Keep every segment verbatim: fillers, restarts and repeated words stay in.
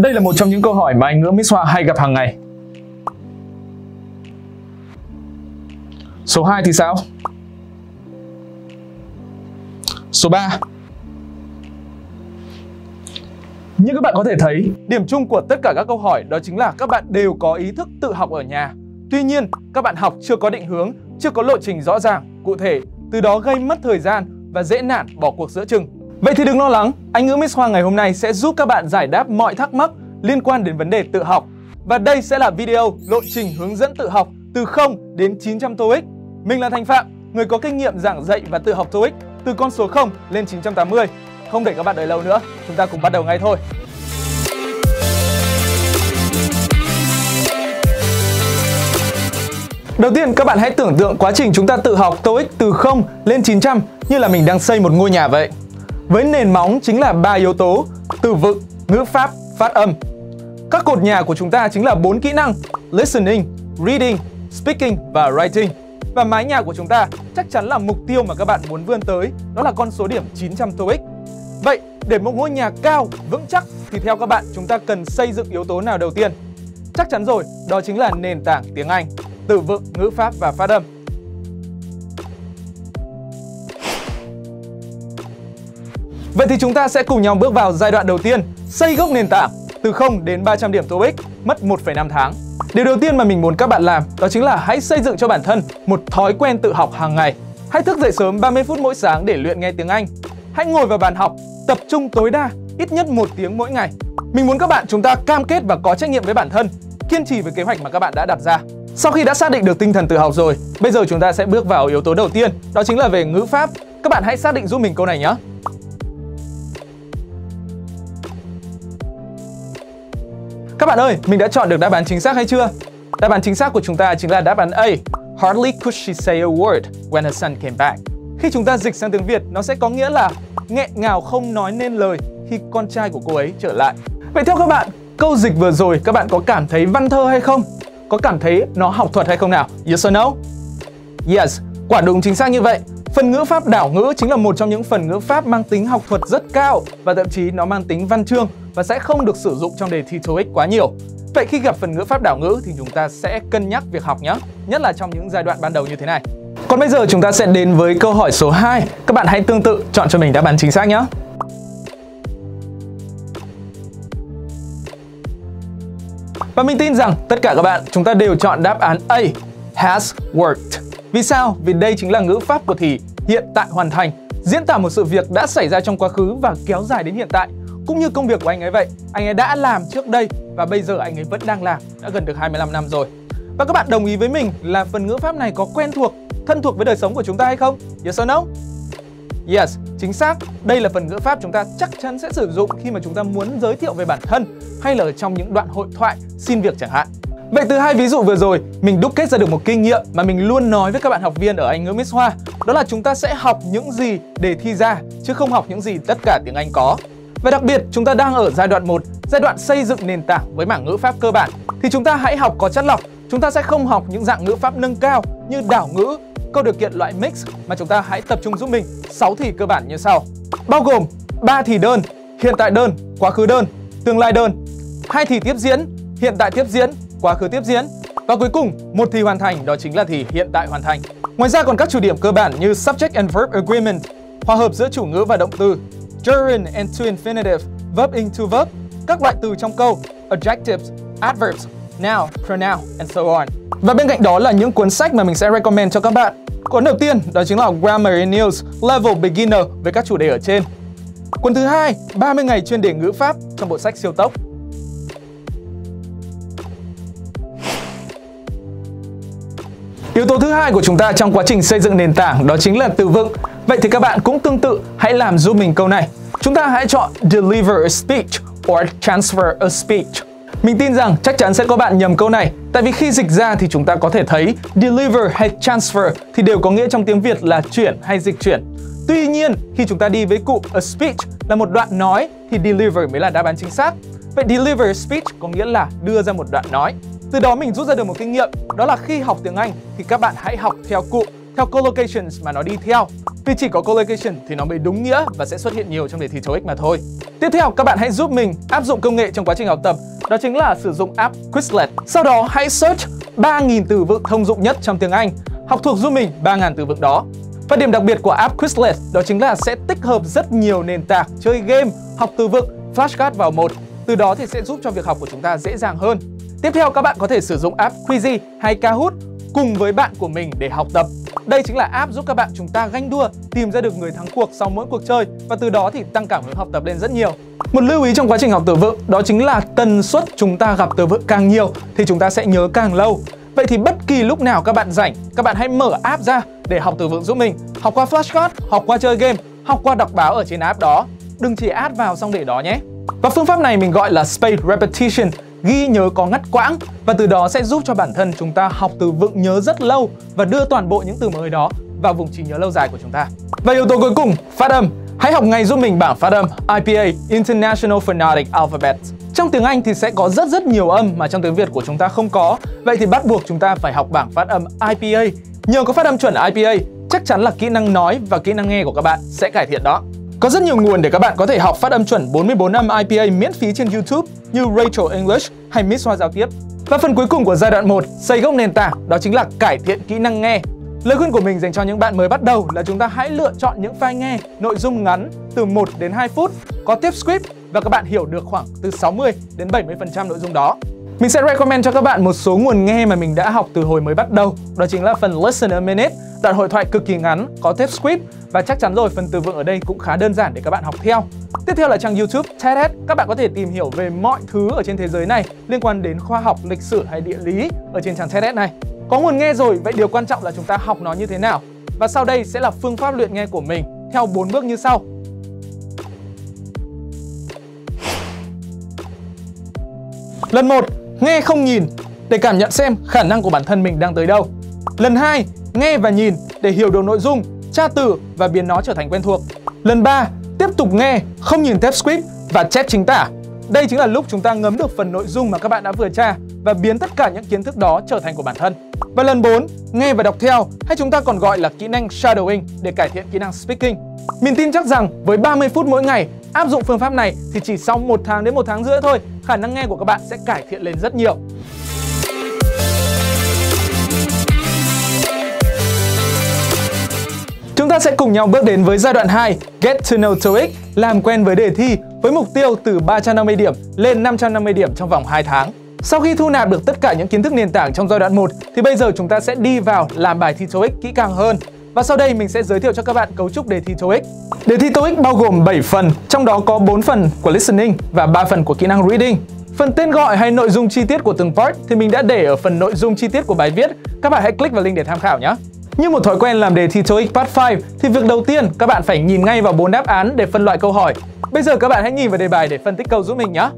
Đây là một trong những câu hỏi mà Anh ngữ Ms Hoa hay gặp hàng ngày. Số hai thì sao? Số ba. Như các bạn có thể thấy, điểm chung của tất cả các câu hỏi đó chính là các bạn đều có ý thức tự học ở nhà. Tuy nhiên, các bạn học chưa có định hướng, chưa có lộ trình rõ ràng, cụ thể, từ đó gây mất thời gian và dễ nản bỏ cuộc giữa chừng. Vậy thì đừng lo lắng, Anh ngữ Ms Hoa ngày hôm nay sẽ giúp các bạn giải đáp mọi thắc mắc liên quan đến vấn đề tự học. Và đây sẽ là video lộ trình hướng dẫn tự học từ không đến chín trăm TOEIC. Mình là Thanh Phạm, người có kinh nghiệm giảng dạy và tự học TOEIC từ con số không lên chín trăm tám mươi. Không để các bạn đợi lâu nữa, chúng ta cùng bắt đầu ngay thôi. Đầu tiên, các bạn hãy tưởng tượng quá trình chúng ta tự học TOEIC từ không lên chín trăm như là mình đang xây một ngôi nhà vậy. Với nền móng chính là ba yếu tố: từ vựng, ngữ pháp, phát âm. Các cột nhà của chúng ta chính là bốn kỹ năng: listening, reading, speaking và writing. Và mái nhà của chúng ta chắc chắn là mục tiêu mà các bạn muốn vươn tới, đó là con số điểm chín trăm TOEIC. Vậy, để một ngôi nhà cao, vững chắc thì theo các bạn chúng ta cần xây dựng yếu tố nào đầu tiên? Chắc chắn rồi, đó chính là nền tảng tiếng Anh, từ vựng, ngữ pháp và phát âm. Vậy thì chúng ta sẽ cùng nhau bước vào giai đoạn đầu tiên, xây gốc nền tảng từ không đến ba trăm điểm TOEIC mất một phẩy năm tháng. Điều đầu tiên mà mình muốn các bạn làm đó chính là hãy xây dựng cho bản thân một thói quen tự học hàng ngày. Hãy thức dậy sớm ba mươi phút mỗi sáng để luyện nghe tiếng Anh. Hãy ngồi vào bàn học, tập trung tối đa, ít nhất một tiếng mỗi ngày. Mình muốn các bạn chúng ta cam kết và có trách nhiệm với bản thân, kiên trì với kế hoạch mà các bạn đã đặt ra. Sau khi đã xác định được tinh thần tự học rồi, bây giờ chúng ta sẽ bước vào yếu tố đầu tiên, đó chính là về ngữ pháp. Các bạn hãy xác định giúp mình câu này nhé. Các bạn ơi, mình đã chọn được đáp án chính xác hay chưa? Đáp án chính xác của chúng ta chính là đáp án A. Hardly could she say a word when her son came back. Khi chúng ta dịch sang tiếng Việt, nó sẽ có nghĩa là nghẹn ngào không nói nên lời khi con trai của cô ấy trở lại. Vậy theo các bạn, câu dịch vừa rồi các bạn có cảm thấy văn thơ hay không? Có cảm thấy nó học thuật hay không nào? Yes or no? Yes, quả đúng chính xác như vậy. Phần ngữ pháp đảo ngữ chính là một trong những phần ngữ pháp mang tính học thuật rất cao và thậm chí nó mang tính văn chương và sẽ không được sử dụng trong đề thi TOEIC quá nhiều. Vậy khi gặp phần ngữ pháp đảo ngữ thì chúng ta sẽ cân nhắc việc học nhé, nhất là trong những giai đoạn ban đầu như thế này. Còn bây giờ chúng ta sẽ đến với câu hỏi số hai. Các bạn hãy tương tự chọn cho mình đáp án chính xác nhé. Và mình tin rằng tất cả các bạn chúng ta đều chọn đáp án A, has worked. Vì sao? Vì đây chính là ngữ pháp của thì hiện tại hoàn thành, diễn tả một sự việc đã xảy ra trong quá khứ và kéo dài đến hiện tại. Cũng như công việc của anh ấy vậy, anh ấy đã làm trước đây và bây giờ anh ấy vẫn đang làm, đã gần được hai mươi lăm năm rồi. Và các bạn đồng ý với mình là phần ngữ pháp này có quen thuộc, thân thuộc với đời sống của chúng ta hay không? Yes or no? Yes, chính xác. Đây là phần ngữ pháp chúng ta chắc chắn sẽ sử dụng khi mà chúng ta muốn giới thiệu về bản thân hay là ở trong những đoạn hội thoại, xin việc chẳng hạn. Vậy từ hai ví dụ vừa rồi, mình đúc kết ra được một kinh nghiệm mà mình luôn nói với các bạn học viên ở Anh ngữ Ms Hoa, đó là chúng ta sẽ học những gì đề thi ra, chứ không học những gì tất cả tiếng Anh có. Và đặc biệt, chúng ta đang ở giai đoạn một, giai đoạn xây dựng nền tảng với mảng ngữ pháp cơ bản, thì chúng ta hãy học có chắt lọc. Chúng ta sẽ không học những dạng ngữ pháp nâng cao như đảo ngữ, câu điều kiện loại mix, mà chúng ta hãy tập trung giúp mình sáu thì cơ bản như sau. Bao gồm ba thì đơn, hiện tại đơn, quá khứ đơn, tương lai đơn, hai thì tiếp diễn, hiện tại tiếp diễn, quá khứ tiếp diễn, và cuối cùng một thì hoàn thành, đó chính là thì hiện tại hoàn thành. Ngoài ra còn các chủ điểm cơ bản như subject and verb agreement, hòa hợp giữa chủ ngữ và động từ, gerund and to infinitive, verb into verb, các loại từ trong câu, adjectives, adverbs, noun, pronoun and so on. Và bên cạnh đó là những cuốn sách mà mình sẽ recommend cho các bạn. Cuốn đầu tiên đó chính là Grammar in Use Level Beginner với các chủ đề ở trên. Cuốn thứ hai, ba mươi ngày chuyên đề ngữ pháp trong bộ sách siêu tốc. Yếu tố thứ hai của chúng ta trong quá trình xây dựng nền tảng đó chính là từ vựng. Vậy thì các bạn cũng tương tự hãy làm giúp mình câu này. Chúng ta hãy chọn deliver a speech or transfer a speech. Mình tin rằng chắc chắn sẽ có bạn nhầm câu này, tại vì khi dịch ra thì chúng ta có thể thấy deliver hay transfer thì đều có nghĩa trong tiếng Việt là chuyển hay dịch chuyển. Tuy nhiên, khi chúng ta đi với cụm a speech là một đoạn nói thì deliver mới là đáp án chính xác. Vậy deliver speech có nghĩa là đưa ra một đoạn nói. Từ đó mình rút ra được một kinh nghiệm, đó là khi học tiếng Anh thì các bạn hãy học theo cụm theo collocations mà nó đi theo. Vì chỉ có collocation thì nó mới đúng nghĩa và sẽ xuất hiện nhiều trong đề thi TOEIC mà thôi. Tiếp theo, các bạn hãy giúp mình áp dụng công nghệ trong quá trình học tập, đó chính là sử dụng app Quizlet. Sau đó hãy search ba nghìn từ vựng thông dụng nhất trong tiếng Anh, học thuộc giúp mình ba nghìn từ vựng đó. Và điểm đặc biệt của app Quizlet đó chính là sẽ tích hợp rất nhiều nền tảng chơi game, học từ vựng, flashcard vào một. Từ đó thì sẽ giúp cho việc học của chúng ta dễ dàng hơn. Tiếp theo, các bạn có thể sử dụng app Quizzy hay Kahoot cùng với bạn của mình để học tập. Đây chính là app giúp các bạn chúng ta ganh đua, tìm ra được người thắng cuộc sau mỗi cuộc chơi và từ đó thì tăng cảm hứng học tập lên rất nhiều. Một lưu ý trong quá trình học từ vựng đó chính là tần suất chúng ta gặp từ vựng càng nhiều thì chúng ta sẽ nhớ càng lâu. Vậy thì bất kỳ lúc nào các bạn rảnh, các bạn hãy mở app ra để học từ vựng giúp mình. Học qua flashcard, học qua chơi game, học qua đọc báo ở trên app đó. Đừng chỉ add vào xong để đó nhé. Và phương pháp này mình gọi là spaced repetition, ghi nhớ có ngắt quãng, và từ đó sẽ giúp cho bản thân chúng ta học từ vựng nhớ rất lâu và đưa toàn bộ những từ mới đó vào vùng trí nhớ lâu dài của chúng ta. Và yếu tố cuối cùng, phát âm. Hãy học ngay giúp mình bảng phát âm i pê a, International Phonetic Alphabet. Trong tiếng Anh thì sẽ có rất rất nhiều âm mà trong tiếng Việt của chúng ta không có. Vậy thì bắt buộc chúng ta phải học bảng phát âm i pê a. Nhờ có phát âm chuẩn i pê a, chắc chắn là kỹ năng nói và kỹ năng nghe của các bạn sẽ cải thiện đó. Có rất nhiều nguồn để các bạn có thể học phát âm chuẩn bốn mươi bốn âm i pê a miễn phí trên YouTube như Rachel English hay Ms Hoa Giao Tiếp. Và phần cuối cùng của giai đoạn một, xây gốc nền tảng, đó chính là cải thiện kỹ năng nghe. Lời khuyên của mình dành cho những bạn mới bắt đầu là chúng ta hãy lựa chọn những file nghe nội dung ngắn từ một đến hai phút, có tiếp script và các bạn hiểu được khoảng từ sáu mươi đến bảy mươi phần trăm nội dung đó. Mình sẽ recommend cho các bạn một số nguồn nghe mà mình đã học từ hồi mới bắt đầu. Đó chính là phần Listen a Minute, đoạn hội thoại cực kỳ ngắn, có tiếp script. Và chắc chắn rồi, phần từ vựng ở đây cũng khá đơn giản để các bạn học theo. Tiếp theo là trang YouTube TEDx. Các bạn có thể tìm hiểu về mọi thứ ở trên thế giới này liên quan đến khoa học, lịch sử hay địa lý ở trên trang TEDx này. Có nguồn nghe rồi, vậy điều quan trọng là chúng ta học nó như thế nào. Và sau đây sẽ là phương pháp luyện nghe của mình theo bốn bước như sau. Lần một, nghe không nhìn để cảm nhận xem khả năng của bản thân mình đang tới đâu. Lần hai, nghe và nhìn để hiểu được nội dung, tra từ và biến nó trở thành quen thuộc. Lần ba, tiếp tục nghe, không nhìn test script và chép chính tả. Đây chính là lúc chúng ta ngấm được phần nội dung mà các bạn đã vừa tra và biến tất cả những kiến thức đó trở thành của bản thân. Và lần bốn, nghe và đọc theo, hay chúng ta còn gọi là kỹ năng shadowing để cải thiện kỹ năng speaking. Mình tin chắc rằng với ba mươi phút mỗi ngày áp dụng phương pháp này thì chỉ sau một tháng đến một tháng rưỡi thôi, khả năng nghe của các bạn sẽ cải thiện lên rất nhiều. Chúng ta sẽ cùng nhau bước đến với giai đoạn hai, Get to know TOEIC, làm quen với đề thi, với mục tiêu từ ba trăm năm mươi điểm lên năm trăm năm mươi điểm trong vòng hai tháng. Sau khi thu nạp được tất cả những kiến thức nền tảng trong giai đoạn một thì bây giờ chúng ta sẽ đi vào làm bài thi TOEIC kỹ càng hơn. Và sau đây mình sẽ giới thiệu cho các bạn cấu trúc đề thi TOEIC. Đề thi TOEIC bao gồm bảy phần, trong đó có bốn phần của listening và ba phần của kỹ năng reading. Phần tên gọi hay nội dung chi tiết của từng part thì mình đã để ở phần nội dung chi tiết của bài viết. Các bạn hãy click vào link để tham khảo nhé. Như một thói quen làm đề thi TOEIC Part năm thì việc đầu tiên các bạn phải nhìn ngay vào bốn đáp án để phân loại câu hỏi. Bây giờ các bạn hãy nhìn vào đề bài để phân tích câu giúp mình nhé.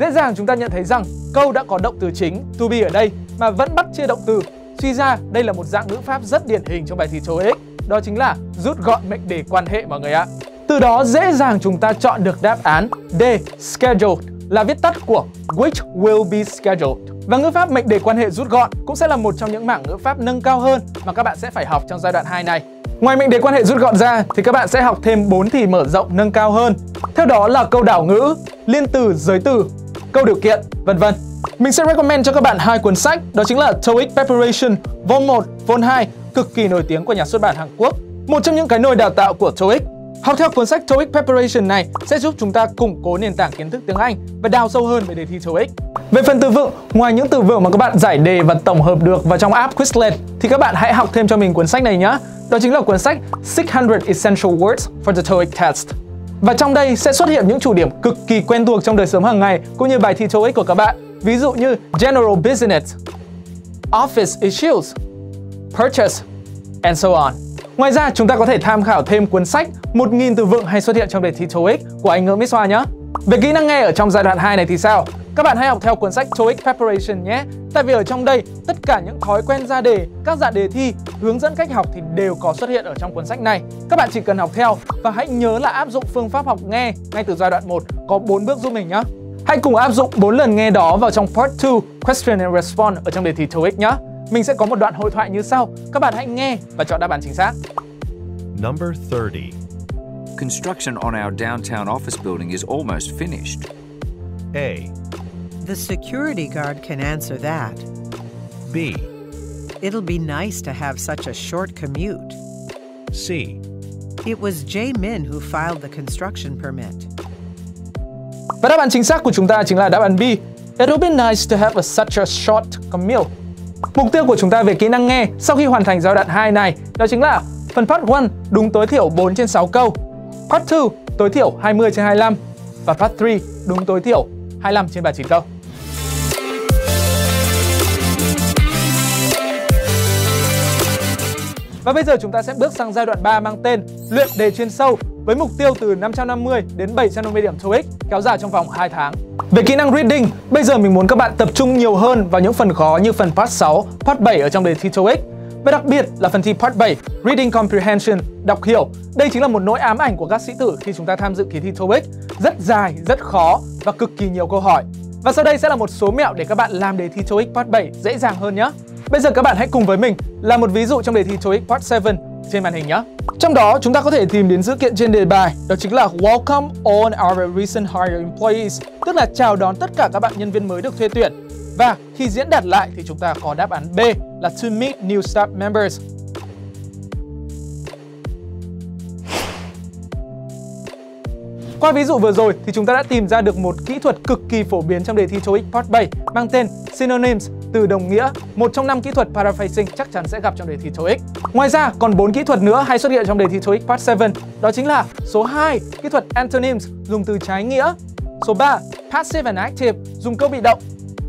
Dễ dàng chúng ta nhận thấy rằng câu đã có động từ chính to be ở đây mà vẫn bắt chia động từ. Suy ra đây là một dạng ngữ pháp rất điển hình trong bài thi TOEIC, đó chính là rút gọn mệnh đề quan hệ mọi người ạ. Từ đó dễ dàng chúng ta chọn được đáp án D, scheduled, là viết tắt của which will be scheduled. Và ngữ pháp mệnh đề quan hệ rút gọn cũng sẽ là một trong những mảng ngữ pháp nâng cao hơn mà các bạn sẽ phải học trong giai đoạn hai này. Ngoài mệnh đề quan hệ rút gọn ra thì các bạn sẽ học thêm bốn thì mở rộng nâng cao hơn. Theo đó là câu đảo ngữ, liên từ, giới từ, câu điều kiện, vân vân. Mình sẽ recommend cho các bạn hai cuốn sách, đó chính là TOEIC Preparation, Vol một, Vol hai, cực kỳ nổi tiếng của nhà xuất bản Hàn Quốc, một trong những cái nồi đào tạo của TOEIC. Học theo cuốn sách TOEIC Preparation này sẽ giúp chúng ta củng cố nền tảng kiến thức tiếng Anh và đào sâu hơn về đề thi TOEIC. Về phần từ vựng, ngoài những từ vựng mà các bạn giải đề và tổng hợp được vào trong app Quizlet thì các bạn hãy học thêm cho mình cuốn sách này nhé. Đó chính là cuốn sách sáu trăm Essential Words for the TOEIC Test. Và trong đây sẽ xuất hiện những chủ điểm cực kỳ quen thuộc trong đời sống hàng ngày cũng như bài thi TOEIC của các bạn. Ví dụ như General Business, Office Issues, Purchase, and so on. Ngoài ra, chúng ta có thể tham khảo thêm cuốn sách một nghìn từ vựng hay xuất hiện trong đề thi TOEIC của anh ngữ Ms Hoa nhé. Về kỹ năng nghe ở trong giai đoạn hai này thì sao? Các bạn hãy học theo cuốn sách TOEIC Preparation nhé. Tại vì ở trong đây, tất cả những thói quen ra đề, các dạng đề thi, hướng dẫn cách học thì đều có xuất hiện ở trong cuốn sách này. Các bạn chỉ cần học theo và hãy nhớ là áp dụng phương pháp học nghe ngay từ giai đoạn một, có bốn bước giúp mình nhé. Hãy cùng áp dụng bốn lần nghe đó vào trong Part hai Question and Response ở trong đề thi TOEIC nhé. Mình sẽ có một đoạn hội thoại như sau. Các bạn hãy nghe và chọn đáp án chính xác. Number thirty. Construction on our downtown office building is almost finished. A. The security guard can answer that. B. It'll be nice to have such a short commute. C. It was Jae Min who filed the construction permit. Và đáp án chính xác của chúng ta chính là đáp án B. It'll be nice to have a such a short commute. Mục tiêu của chúng ta về kỹ năng nghe sau khi hoàn thành giai đoạn hai này đó chính là phần Part một đúng tối thiểu bốn trên sáu câu, Part hai tối thiểu hai mươi trên hai mươi lăm và Part ba đúng tối thiểu hai mươi lăm trên ba mươi chín câu. Và bây giờ chúng ta sẽ bước sang giai đoạn ba mang tên luyện đề chuyên sâu với mục tiêu từ năm trăm năm mươi đến bảy trăm năm mươi điểm TOEIC kéo dài trong vòng hai tháng. Về kỹ năng reading, bây giờ mình muốn các bạn tập trung nhiều hơn vào những phần khó như phần Part sáu, Part bảy ở trong đề thi TOEIC. Và đặc biệt là phần thi Part bảy, Reading Comprehension, đọc hiểu. Đây chính là một nỗi ám ảnh của các sĩ tử khi chúng ta tham dự kỳ thi TOEIC. Rất dài, rất khó và cực kỳ nhiều câu hỏi. Và sau đây sẽ là một số mẹo để các bạn làm đề thi TOEIC Part bảy dễ dàng hơn nhé. Bây giờ các bạn hãy cùng với mình làm một ví dụ trong đề thi TOEIC Part bảy trên màn hình nhé. Trong đó chúng ta có thể tìm đến dữ kiện trên đề bài, đó chính là Welcome all our recent hired employees, tức là chào đón tất cả các bạn nhân viên mới được thuê tuyển. Và khi diễn đạt lại thì chúng ta có đáp án B là to meet new staff members. Qua ví dụ vừa rồi thì chúng ta đã tìm ra được một kỹ thuật cực kỳ phổ biến trong đề thi TOEIC Part bảy mang tên Synonyms, từ đồng nghĩa, một trong năm kỹ thuật paraphrasing chắc chắn sẽ gặp trong đề thi TOEIC. Ngoài ra còn bốn kỹ thuật nữa hay xuất hiện trong đề thi TOEIC Part bảy, đó chính là số hai, kỹ thuật antonyms dùng từ trái nghĩa, số ba, passive and active dùng câu bị động,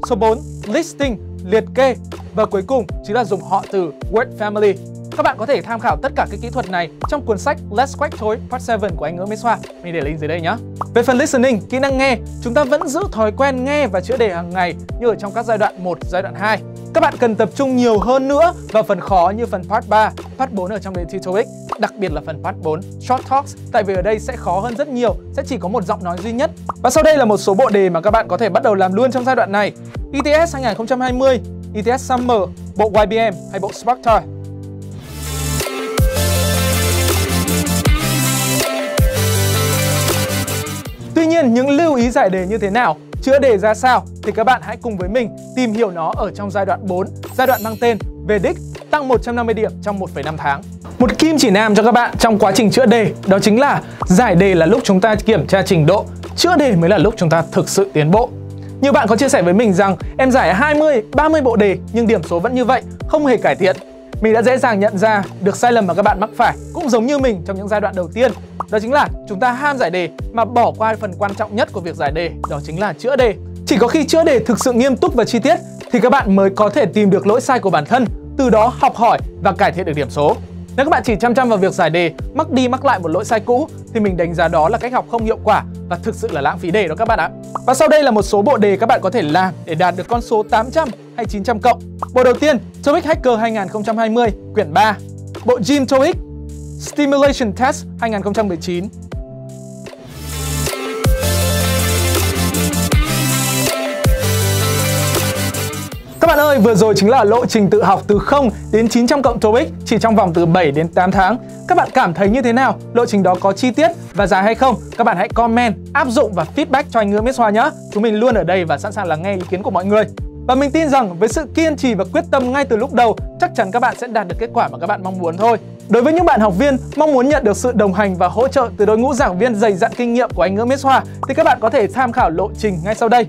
số bốn, listing liệt kê và cuối cùng chính là dùng họ từ word family. Các bạn có thể tham khảo tất cả các kỹ thuật này trong cuốn sách Let's Quack Toy Part bảy của Anh ngữ Ms Hoa. Mình để link dưới đây nhé. Về phần listening, kỹ năng nghe, chúng ta vẫn giữ thói quen nghe và chữa đề hàng ngày như ở trong các giai đoạn một, giai đoạn hai. Các bạn cần tập trung nhiều hơn nữa vào phần khó như phần Part ba, Part bốn ở trong đề thi TOEIC, đặc biệt là phần Part bốn, Short Talks, tại vì ở đây sẽ khó hơn rất nhiều, sẽ chỉ có một giọng nói duy nhất. Và sau đây là một số bộ đề mà các bạn có thể bắt đầu làm luôn trong giai đoạn này. E T S hai nghìn không trăm hai mươi, E T S Summer, bộ Y B M hay bộ SparkT. Tuy nhiên, những lưu ý giải đề như thế nào, chữa đề ra sao thì các bạn hãy cùng với mình tìm hiểu nó ở trong giai đoạn bốn, giai đoạn mang tên về đích tăng một trăm năm mươi điểm trong một phẩy năm tháng. Một kim chỉ nam cho các bạn trong quá trình chữa đề đó chính là giải đề là lúc chúng ta kiểm tra trình độ, chữa đề mới là lúc chúng ta thực sự tiến bộ. Nhiều bạn có chia sẻ với mình rằng em giải hai mươi, ba mươi bộ đề nhưng điểm số vẫn như vậy, không hề cải thiện. Mình đã dễ dàng nhận ra được sai lầm mà các bạn mắc phải cũng giống như mình trong những giai đoạn đầu tiên. Đó chính là chúng ta ham giải đề mà bỏ qua phần quan trọng nhất của việc giải đề, đó chính là chữa đề. Chỉ có khi chữa đề thực sự nghiêm túc và chi tiết thì các bạn mới có thể tìm được lỗi sai của bản thân, từ đó học hỏi và cải thiện được điểm số. Nếu các bạn chỉ chăm chăm vào việc giải đề, mắc đi mắc lại một lỗi sai cũ thì mình đánh giá đó là cách học không hiệu quả và thực sự là lãng phí đề đó các bạn ạ. Và sau đây là một số bộ đề các bạn có thể làm để đạt được con số tám trăm hay chín trăm cộng. Bộ đầu tiên, TOEIC Hacker hai nghìn không trăm hai mươi, quyển ba, bộ Gym TOEIC Stimulation Test hai nghìn không trăm mười chín. Các bạn ơi, vừa rồi chính là lộ trình tự học từ không đến chín trăm cộng TOEIC chỉ trong vòng từ bảy đến tám tháng. Các bạn cảm thấy như thế nào? Lộ trình đó có chi tiết và dài hay không? Các bạn hãy comment, áp dụng và feedback cho Anh ngữ Ms Hoa nhé. Chúng mình luôn ở đây và sẵn sàng lắng nghe ý kiến của mọi người. Và mình tin rằng với sự kiên trì và quyết tâm ngay từ lúc đầu, chắc chắn các bạn sẽ đạt được kết quả mà các bạn mong muốn thôi. Đối với những bạn học viên mong muốn nhận được sự đồng hành và hỗ trợ từ đội ngũ giảng viên dày dặn kinh nghiệm của Anh ngữ Ms Hoa thì các bạn có thể tham khảo lộ trình ngay sau đây.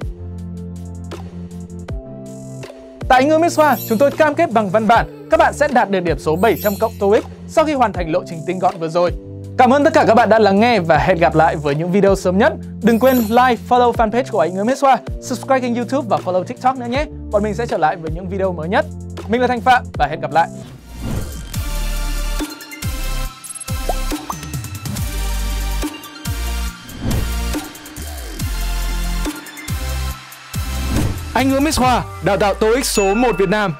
Tại Anh ngữ Ms Hoa, chúng tôi cam kết bằng văn bản các bạn sẽ đạt được điểm số bảy trăm cộng TOEIC sau khi hoàn thành lộ trình tinh gọn vừa rồi. Cảm ơn tất cả các bạn đã lắng nghe và hẹn gặp lại với những video sớm nhất. Đừng quên like, follow fanpage của Anh ngữ Ms Hoa, subscribe kênh YouTube và follow TikTok nữa nhé. Bọn mình sẽ trở lại với những video mới nhất. Mình là Thanh Phạm và hẹn gặp lại. Anh ngữ Ms Hoa, đào tạo TOEIC số một Việt Nam.